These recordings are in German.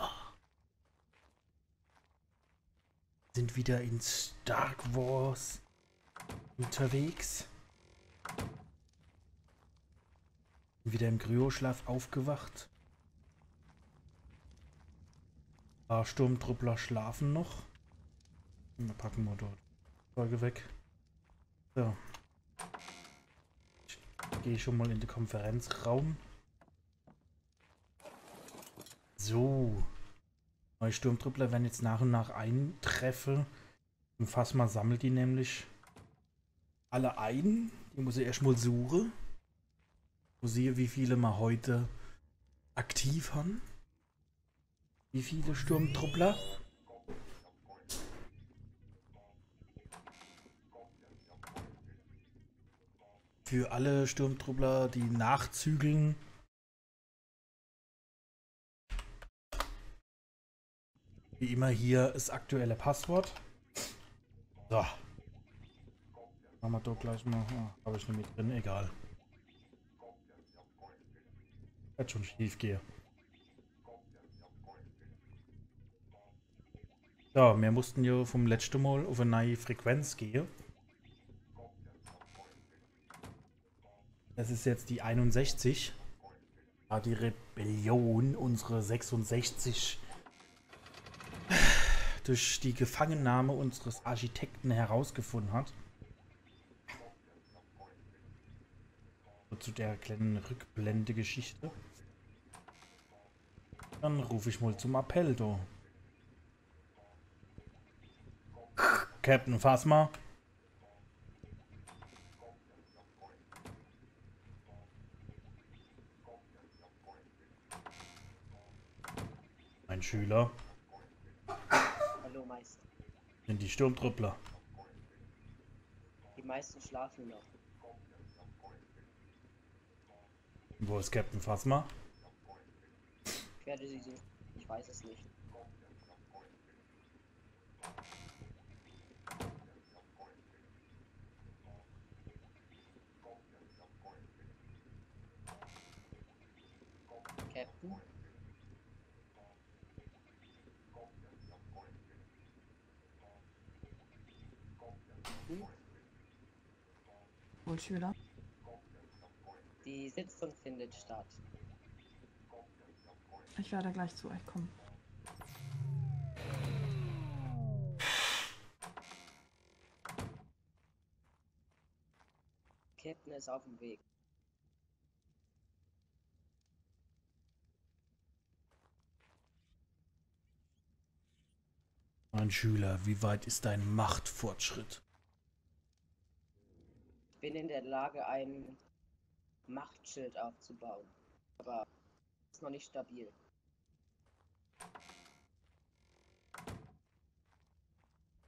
Ragnaroktaler sind wieder in Stark Wars unterwegs. Wieder im Kryoschlaf aufgewacht. Ein paar Sturmtruppler schlafen noch. Dann packen wir dort die Folge weg. So. Ich gehe schon mal in den Konferenzraum. So. Neue Sturmtruppler werden jetzt nach und nach eintreffen. Und Phasma sammelt die nämlich alle ein. Die muss ich erst mal suchen. Wo sehe, wie viele wir heute aktiv haben. Wie viele Sturmtruppler. Für alle Sturmtruppler, die nachzügeln. Wie immer hier das aktuelle Passwort. So. Machen wir doch gleich mal. Oh, habe ich nicht mit drin, egal. Schon schief gehe. So, wir mussten ja vom letzten Mal auf eine neue Frequenz gehen. Das ist jetzt die 61. Da die Rebellion unsere 66 durch die Gefangennahme unseres Architekten herausgefunden hat. Zu der kleinen Rückblende-Geschichte. Dann rufe ich mal zum Appell da. Captain Phasma. Mein Schüler. Hallo Meister. Sind die Sturmtruppler? Die meisten schlafen noch. Wo ist Captain Phasma? Ich werde sie suchen. Ich weiß es nicht. Captain? Wohl Schüler? Die Sitzung findet statt. Ich werde gleich zu euch kommen. Captain ist auf dem Weg. Mein Schüler, wie weit ist dein Machtfortschritt? Ich bin in der Lage, einen Machtschild aufzubauen, aber ist noch nicht stabil.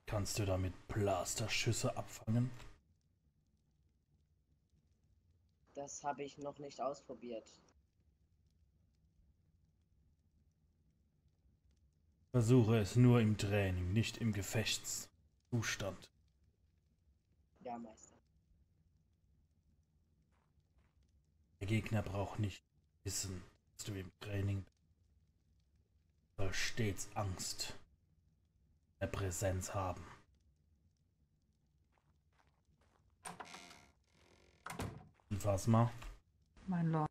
Kannst du damit Blasterschüsse abfangen? Das habe ich noch nicht ausprobiert. Versuche es nur im Training, nicht im Gefechtszustand. Ja, Meister. Der Gegner braucht nicht wissen, dass du im Training bist. Du sollst stets Angst der Präsenz haben. Und Phasma? Mein Lord.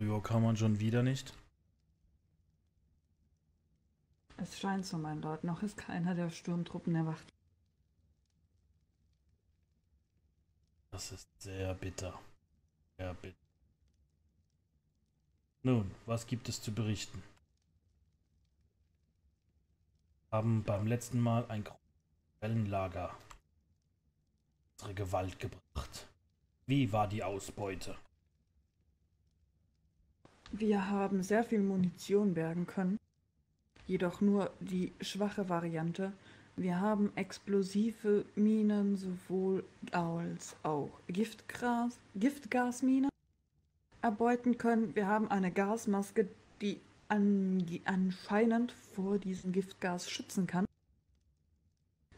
Ryo kann man schon wieder nicht. Es scheint so, mein Lord. Noch ist keiner der Sturmtruppen erwacht. Das ist sehr bitter. Sehr bitter. Nun, was gibt es zu berichten? Wir haben beim letzten Mal ein großes Wellenlager unsere Gewalt gebracht. Wie war die Ausbeute? Wir haben sehr viel Munition bergen können. Jedoch nur die schwache Variante. Wir haben explosive Minen sowohl als auch Giftgasminen erbeuten können. Wir haben eine Gasmaske, die anscheinend vor diesem Giftgas schützen kann.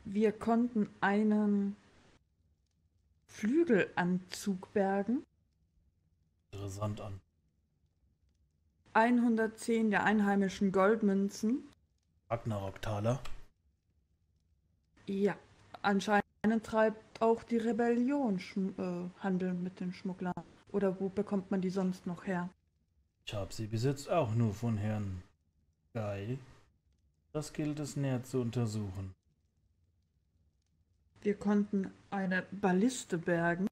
Wir konnten einen Flügelanzug bergen. Interessant an. 110 der einheimischen Goldmünzen. Ragnaroktaler. Ja, anscheinend treibt auch die Rebellion Handel mit den Schmugglern. Oder wo bekommt man die sonst noch her? Ich habe sie bis jetzt auch nur von Herrn Guy. Das gilt es näher zu untersuchen. Wir konnten eine Balliste bergen.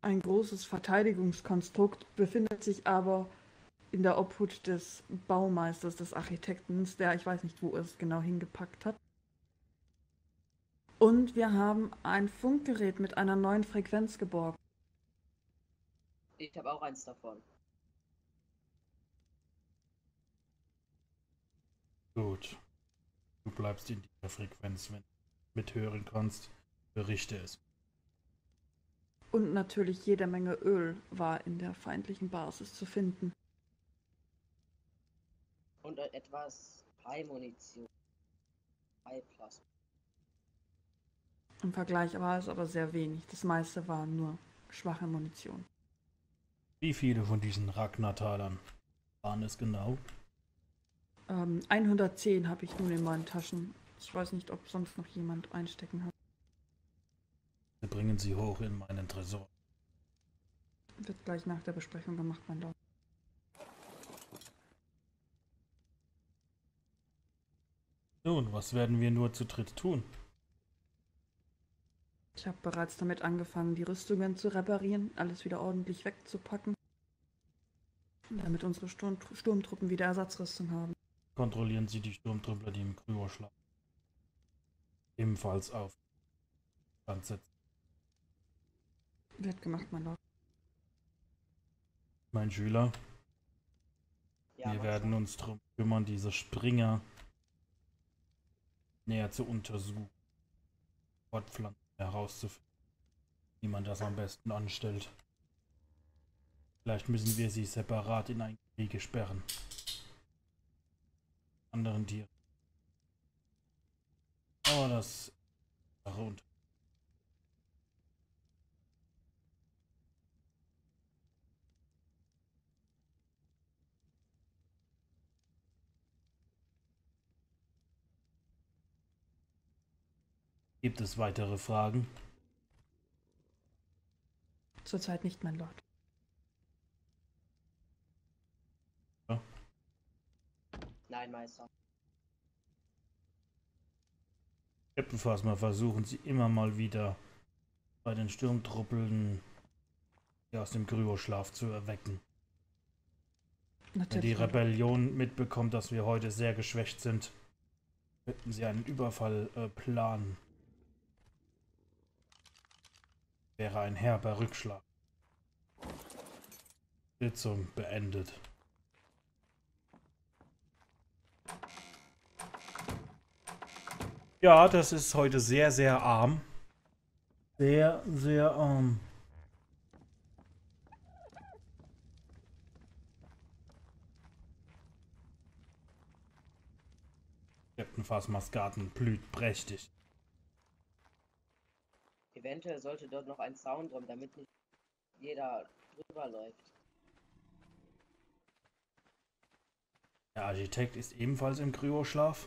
Ein großes Verteidigungskonstrukt befindet sich aber in der Obhut des Baumeisters, des Architekten, der ich weiß nicht, wo er es genau hingepackt hat. Und wir haben ein Funkgerät mit einer neuen Frequenz geborgen. Ich habe auch eins davon. Gut. Du bleibst in dieser Frequenz, wenn du mithören kannst. Berichte es. Und natürlich jede Menge Öl war in der feindlichen Basis zu finden. Und etwas High-Munition. High-Plasma. Im Vergleich war es aber sehr wenig. Das meiste war nur schwache Munition. Wie viele von diesen Ragnartalern waren es genau? 110 habe ich nun in meinen Taschen. Ich weiß nicht, ob sonst noch jemand einstecken hat. Wir bringen sie hoch in meinen Tresor. Wird gleich nach der Besprechung gemacht, mein Lord. Nun, was werden wir nur zu dritt tun? Ich habe bereits damit angefangen, die Rüstungen zu reparieren, alles wieder ordentlich wegzupacken, damit unsere Sturmtruppen wieder Ersatzrüstung haben. Kontrollieren Sie die Sturmtruppler, die im Kryoschlaf ebenfalls auf Stand setzen. Wird gemacht, mein Lord. Mein Schüler, ja, wir werden uns darum kümmern, diese Springer näher zu untersuchen. Fortpflanzen. Herauszufinden, wie man das am besten anstellt. Vielleicht müssen wir sie separat in ein Gehege sperren. Anderen Tieren. Aber das ist rund. Gibt es weitere Fragen? Zurzeit nicht, mein Lord. Ja. Nein, Meister. Captain Phasma, versuchen Sie immer mal wieder bei den Sturmtruppeln aus dem Kryoschlaf zu erwecken. Natürlich. Wenn die Rebellion mitbekommt, dass wir heute sehr geschwächt sind, könnten Sie einen Überfall planen. Wäre ein herber Rückschlag. Sitzung beendet. Ja, das ist heute sehr, sehr arm. Sehr, sehr arm. Captain Phasmas Garten blüht prächtig. Eventuell sollte dort noch ein Zaun drum, damit nicht jeder drüber läuft. Der Architekt ist ebenfalls im Kryoschlaf.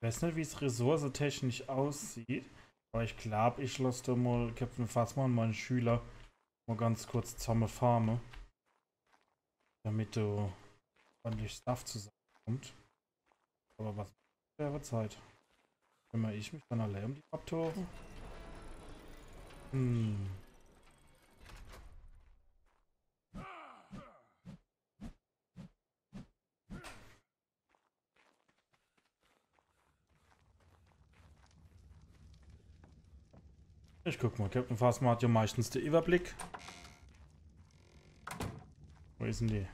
Ich weiß nicht, wie es ressourcetechnisch aussieht, aber ich glaube, ich lasse da mal Captain Phasma und meinen Schüler mal ganz kurz zusammen farmen, damit du ordentlich Stuff zusammenkommt. Aber was wäre Zeit? Kümmere ich mich dann allein um die Raptoren? Ich guck mal, Captain Phasma hat ja meistens den Überblick. Wo ist denn die?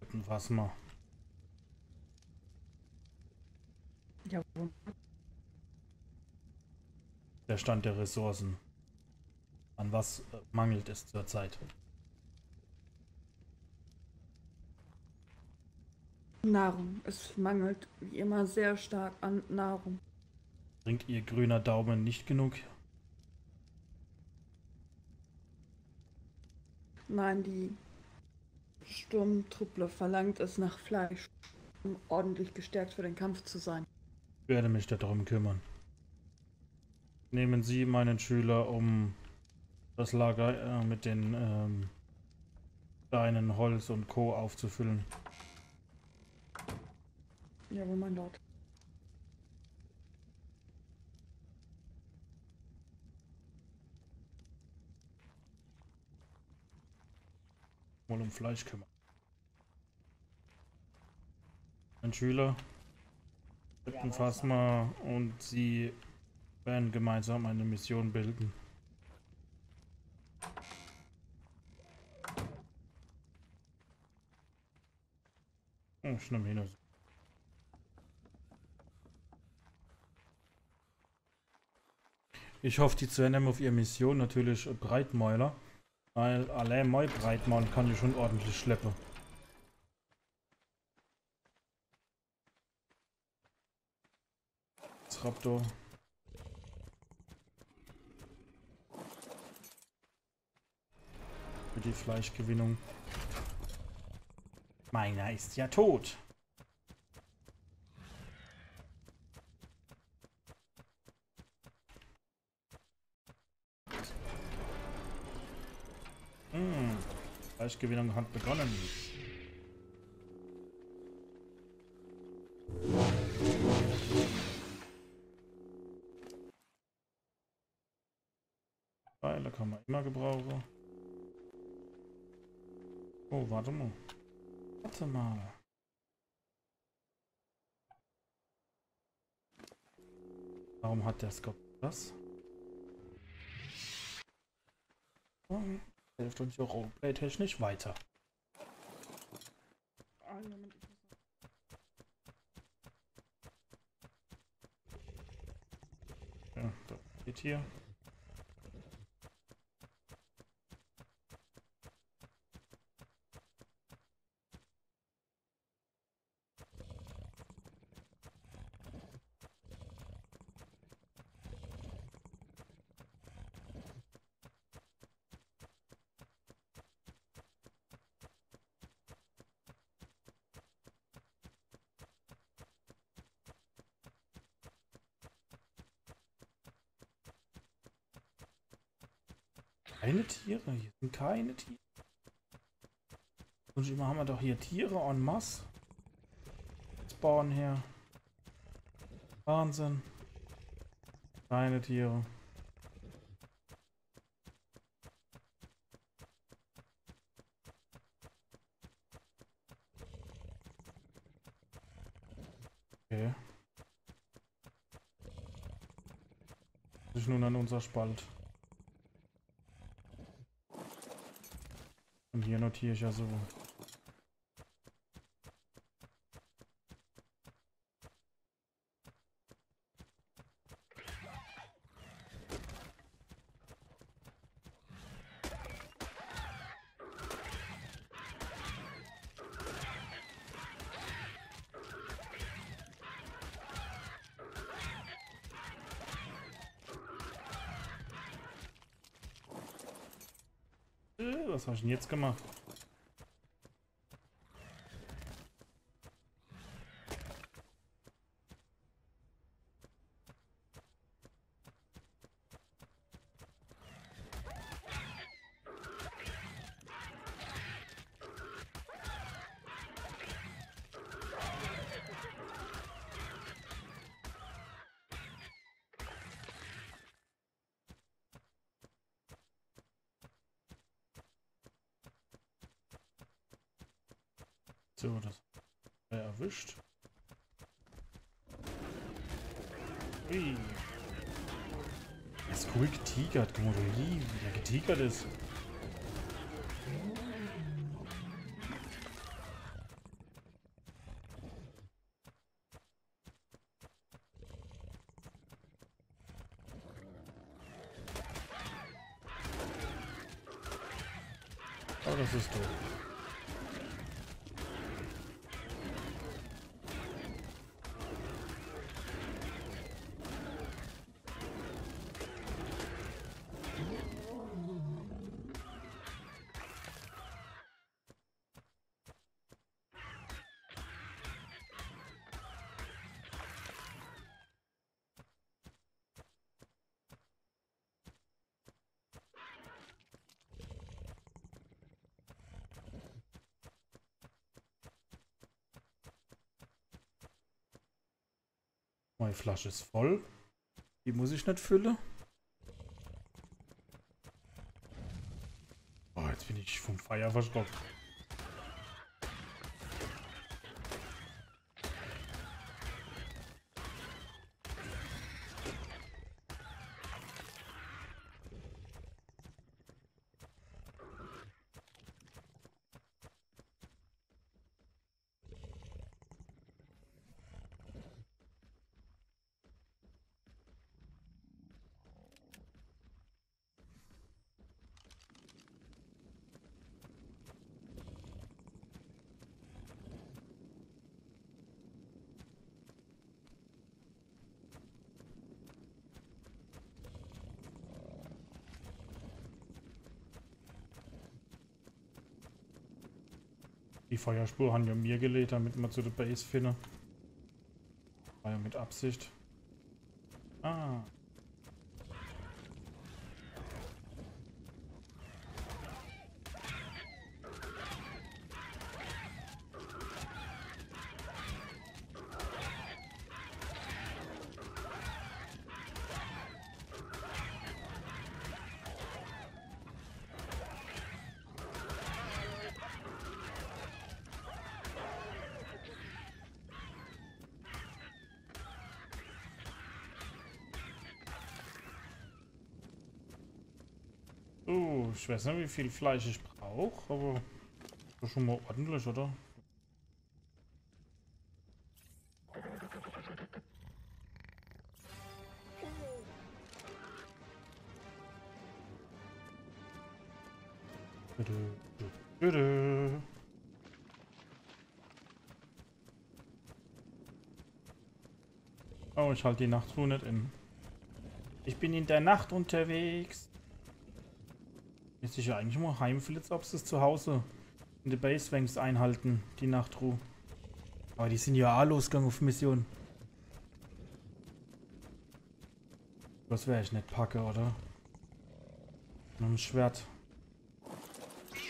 Captain Phasma. Ja. Der Stand der Ressourcen. An was mangelt es zurzeit? Nahrung. Es mangelt wie immer sehr stark an Nahrung. Trinkt ihr grüner Daumen nicht genug? Nein, die Sturmtruppe verlangt es nach Fleisch, um ordentlich gestärkt für den Kampf zu sein. Ich werde mich darum kümmern. Nehmen Sie meinen Schüler, um das Lager mit den Steinen, Holz und Co. aufzufüllen. Jawohl, mein Lord. Mal um Fleisch kümmern. Ein Schüler, Captain Phasma und sie werden gemeinsam eine Mission bilden. Oh, ich nehme hin. Ich hoffe, die zu einem auf ihre Mission natürlich Breitmäuler, weil allein mein Breitmann kann ich schon ordentlich schleppen. Das Raptor. Für die Fleischgewinnung. Meiner ist ja tot. Fleischgewinnung hat begonnen. Pfeile kann man immer gebrauchen. Oh, warte mal. Warte mal. Warum hat der Skop das? Oh. Hilft uns auch roleplay-technisch weiter. Ja, das geht hier. Keine Tiere, hier sind keine Tiere. Und immer haben wir doch hier Tiere en masse. Spawnen her. Wahnsinn. Keine Tiere. Okay. Das ist nun an unser Spalt. Und hier notiere ich ja so. Was habe ich denn jetzt gemacht? Erwischt. Ui. Das ist cool getigert, guck mal, wie der getigert ist. Oh, das ist doof. Meine Flasche ist voll. Die muss ich nicht füllen. Oh, jetzt bin ich vom Feier verschrocken. Die Feuerspur haben ja mir gelegt, damit man zu der Base finden. War ja mit Absicht. Ah. Oh, ich weiß nicht, wie viel Fleisch ich brauche, aber das ist schon mal ordentlich, oder? Bitte. Oh, ich halte die Nacht so nicht in. Ich bin in der Nacht unterwegs. Müsste ich ja eigentlich mal heimflitzen, ob sie es zu Hause in der Base wenigstens einhalten, die Nachtruhe. Aber die sind ja auch losgegangen auf Mission. Das wäre ich nicht packe, oder? Nur ein Schwert.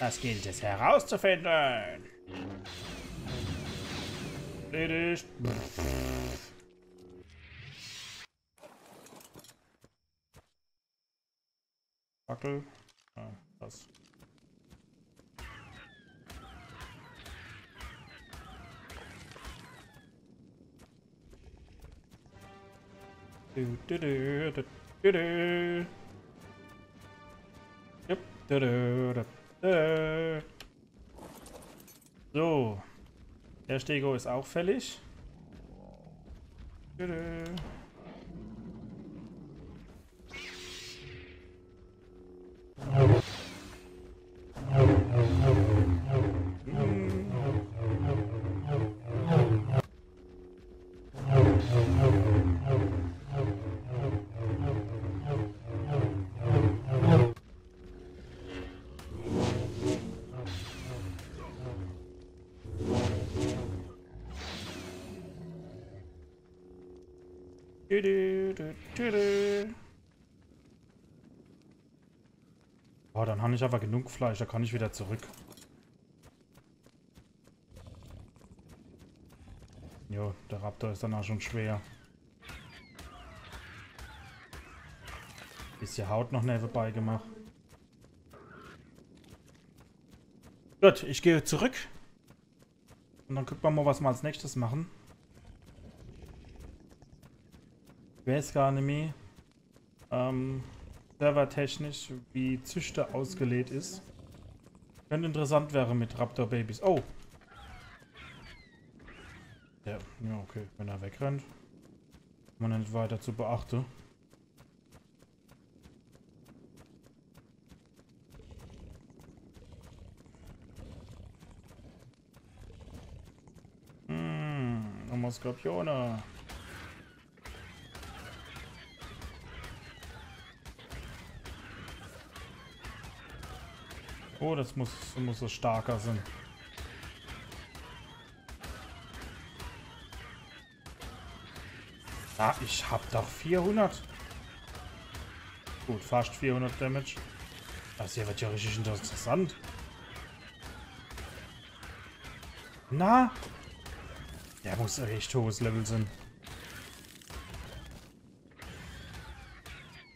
Das gilt es herauszufinden. Erledigt. Fackel. Ah, das. So, der Stego ist auch fällig. Oh, dann habe ich aber genug Fleisch, da kann ich wieder zurück. Jo, der Raptor ist dann auch schon schwer. Bisschen Haut noch nebenbei gemacht. Gut, ich gehe zurück. Und dann gucken wir mal, was wir als nächstes machen. Ich weiß gar nicht mehr, servertechnisch, wie Züchter ausgelegt ist. Könnte interessant wäre mit Raptor Babys. Oh! Ja, okay, wenn er wegrennt. Man nicht weiter zu beachten. Nochmal Skorpione. Oh, das muss so starker sein. Ah, ich hab doch 400. Gut, fast 400 Damage. Das hier wird ja richtig interessant. Na? Der muss ein echt hohes Level sein.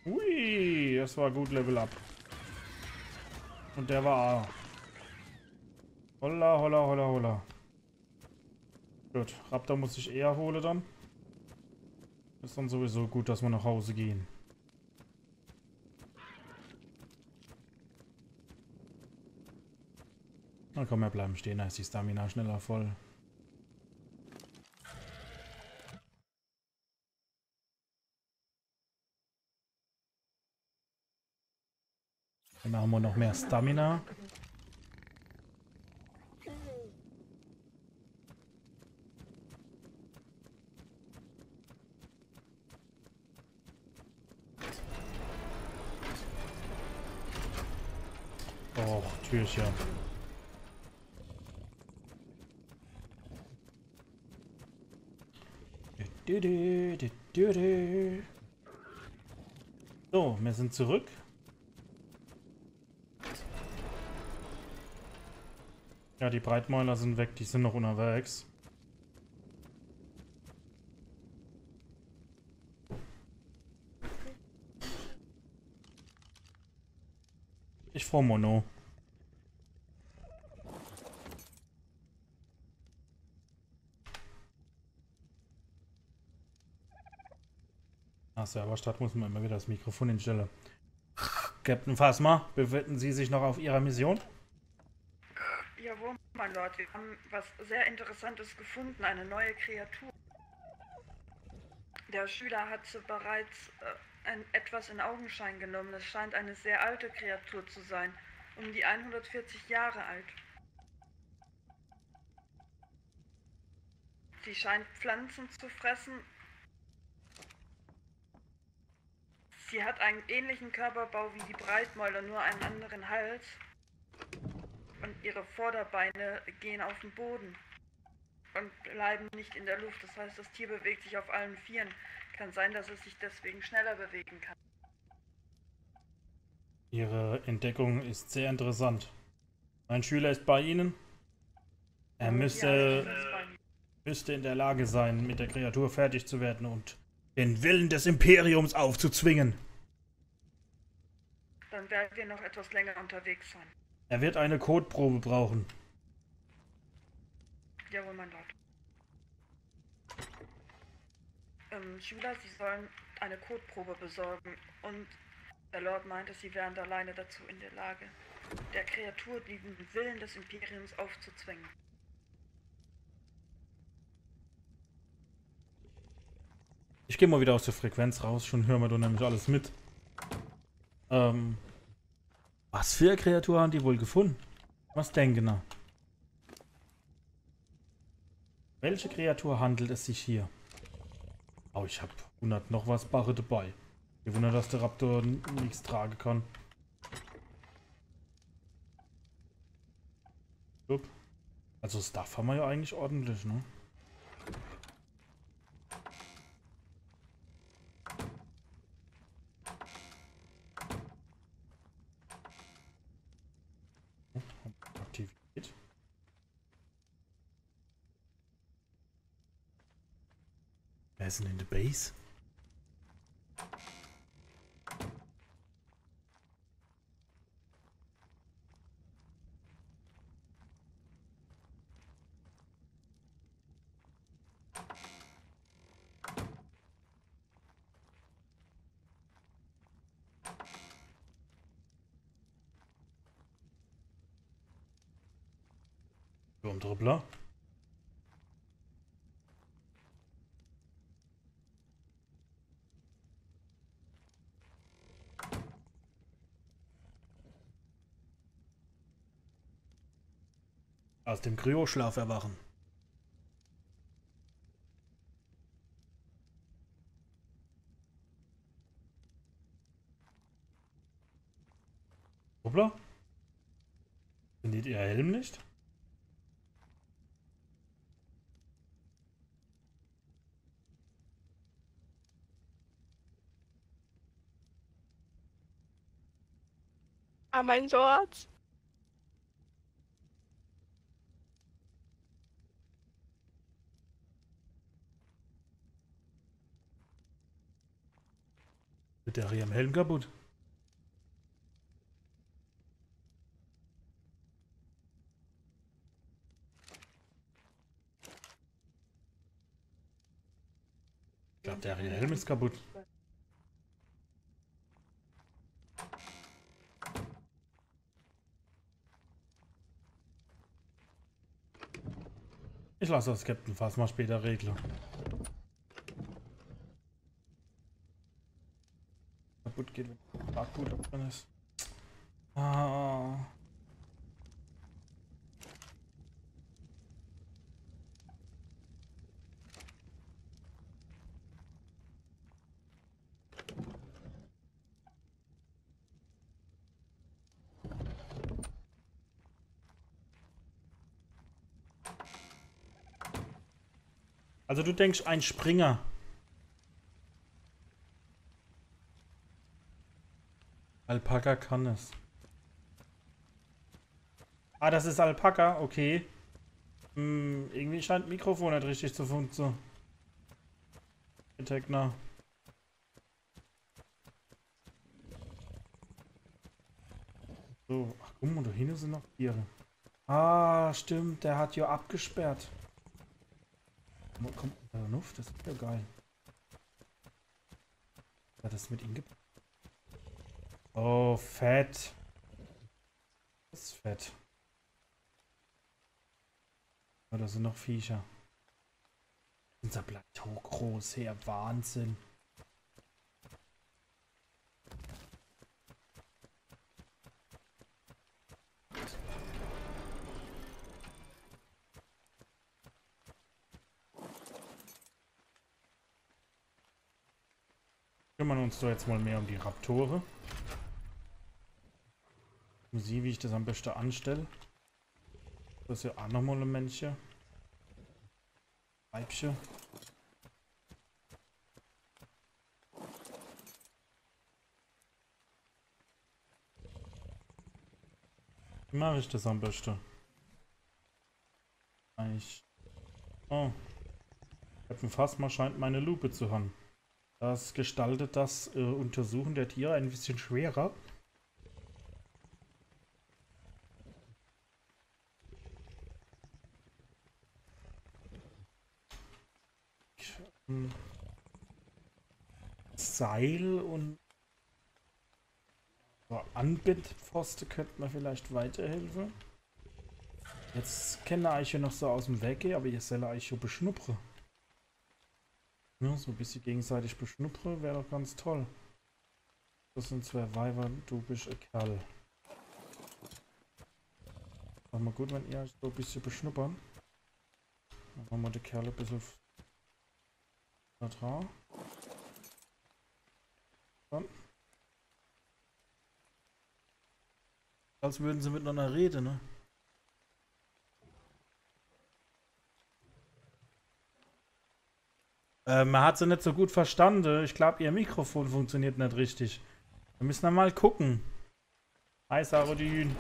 Ui, das war gut Level up. Und der war A. Holla, holla, holla, holla. Gut, Raptor muss ich eher holen dann. Ist dann sowieso gut, dass wir nach Hause gehen. Na komm, wir bleiben stehen, da ist die Stamina schneller voll. Dann machen wir noch mehr Stamina. Oh, Türchen. So, wir sind zurück. Ja, die Breitmäuler sind weg, die sind noch unterwegs. Ich froh Mono. Nach Serverstart muss man immer wieder das Mikrofon hinstellen. Captain Phasma, befinden Sie sich noch auf Ihrer Mission? Jawohl, mein Lord, wir haben was sehr Interessantes gefunden, eine neue Kreatur. Der Schüler hat bereits etwas in Augenschein genommen. Es scheint eine sehr alte Kreatur zu sein, um die 140 Jahre alt. Sie scheint Pflanzen zu fressen. Sie hat einen ähnlichen Körperbau wie die Breitmäuler, nur einen anderen Hals. Und ihre Vorderbeine gehen auf den Boden und bleiben nicht in der Luft. Das heißt, das Tier bewegt sich auf allen Vieren. Kann sein, dass es sich deswegen schneller bewegen kann. Ihre Entdeckung ist sehr interessant. Mein Schüler ist bei Ihnen. Er müsste in der Lage sein, mit der Kreatur fertig zu werden und den Willen des Imperiums aufzuzwingen. Dann werden wir noch etwas länger unterwegs sein. Er wird eine Kotprobe brauchen. Jawohl, mein Lord. Schüler, Sie sollen eine Kotprobe besorgen. Und der Lord meinte, Sie wären alleine dazu in der Lage, der Kreatur den Willen des Imperiums aufzuzwingen. Ich gehe mal wieder aus der Frequenz raus, schon hören wir doch nämlich alles mit. Was für eine Kreatur haben die wohl gefunden? Was denken da? Welche Kreatur handelt es sich hier? Oh, ich habe 100 noch was Barre dabei. Ich wundere, dass der Raptor nichts tragen kann. Also Stuff haben wir ja eigentlich ordentlich, ne? In der Base. Sturmtruppler. Aus dem Kryoschlaf erwachen. Hoppla. Findet ihr Helm nicht? Ah, mein Sorts. Mit der hier am Helm kaputt. Ich glaube, der Helm ist kaputt. Ich lasse das Captain Phasma später regeln. Kaputt geht, wenn Akku drin ist. Ah. Also du denkst, ein Springer. Alpaka kann es. Ah, das ist Alpaka, okay. Irgendwie scheint Mikrofon nicht richtig zu funktionieren. Techna. So, ach guck mal, da hinten sind noch Tiere. Ah, stimmt, der hat ja abgesperrt. Kommt der Luft, das ist ja geil. Ja, das mit ihm gibt. Oh, fett. Das ist fett. Oh, da sind noch Viecher. Unser Plateau groß her, Wahnsinn. Kümmern uns doch jetzt mal mehr um die Raptore. Sieh, wie ich das am besten anstelle. Das ist ja auch nochmal ein Männchen. Weibchen. Wie mache ich das am besten? Ich. Oh. Captain Phasma scheint meine Lupe zu haben. Das gestaltet das Untersuchen der Tiere ein bisschen schwerer. Seil und so Anbindpfosten könnten mir vielleicht weiterhelfen. Jetzt kenne ich ja noch so aus dem Weg, aber jetzt soll ich ja beschnuppern. Ja, so ein bisschen gegenseitig beschnuppern wäre doch ganz toll. Das sind zwei Weiber, du bist ein Kerl. War mal gut, wenn ihr so ein bisschen beschnuppern. Dann machen wir die Kerle ein bisschen da drauf. Dann. Als würden sie miteinander reden, ne? Man hat sie nicht so gut verstanden. Ich glaube, ihr Mikrofon funktioniert nicht richtig. Wir müssen dann mal gucken. Hi, Sarodin.